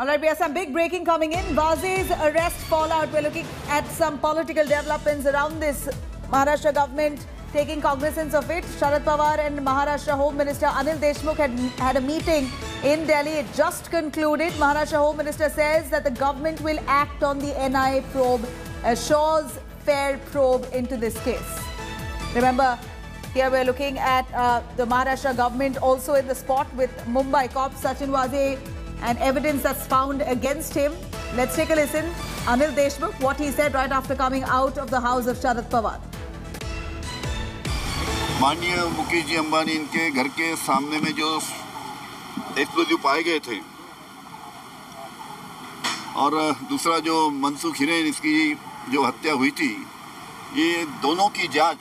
All right, we have some big breaking coming in. Vaze's arrest fallout. We're looking at some political developments around this. Maharashtra government taking cognizance of it. Sharad Pawar and Maharashtra Home Minister Anil Deshmukh had a meeting in Delhi. It just concluded. Maharashtra Home Minister says that the government will act on the NIA probe, assures fair probe into this case. Remember, here we're looking at the Maharashtra government also in the spot with Mumbai cop Sachin Vaze and evidence that's found against him. Let's take a listen. Anil Deshmukh, what he said right after coming out of the house of Sharad Pawar. माननीय मुकेश जी अंबानी इनके घर के सामने में जो explosive पाए गए थे और दूसरा जो मनसुख हिरेन इसकी जो हत्या हुई थी, ये दोनों की जांच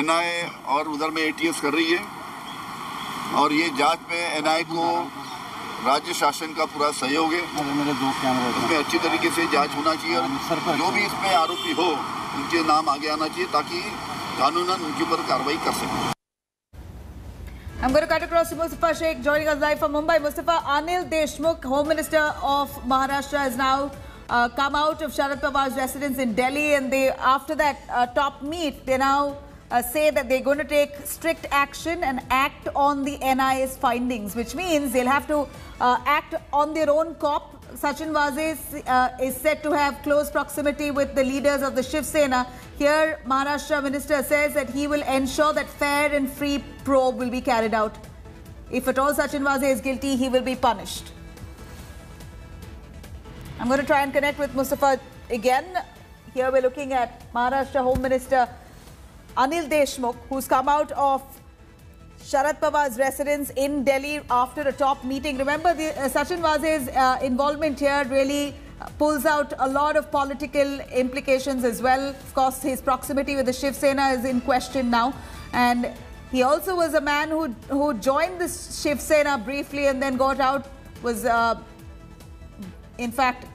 एनआईए और उधर में एटीएस कर रही है और ये जांच में एनआईए को राज्य शासन का पूरा सहयोग है। इसमें अच्छी तरीके से जांच होना चाहिए और जो भी इसमें आरोपी हो उनके नाम आगे आना चाहिए ताकि कानूनन उनके ऊपर कार्रवाई कर सके। I'm going to cut across to Mustafa Sheikh joining us live from Mumbai. Mustafa, Anil Deshmukh, Home Minister of Maharashtra, has now come out of Sharad Pawar's residence in Delhi, and they, after that top meet, they now say that they're going to take strict action and act on the NIA's findings, which means they'll have to act on their own cop. Sachin Vaze is said to have close proximity with the leaders of the Shiv Sena. Here, Maharashtra Minister says that he will ensure that fair and free probe will be carried out. If at all Sachin Vaze is guilty, he will be punished. I'm going to try and connect with Mustafa again. Here we're looking at Maharashtra Home Minister Anil Deshmukh, who's come out of Sharad Pawar's residence in Delhi after a top meeting. Remember, the, Sachin Vaze's involvement here really pulls out a lot of political implications as well. Of course, his proximity with the Shiv Sena is in question now. And he also was a man who joined the Shiv Sena briefly and then got out, was in fact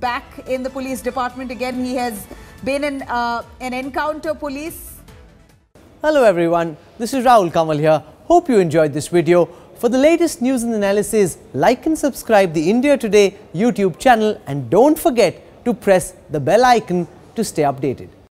back in the police department again. He has been an encounter police. Hello everyone, this is Rahul Kamal here. Hope you enjoyed this video. For the latest news and analysis, like and subscribe the India Today YouTube channel and don't forget to press the bell icon to stay updated.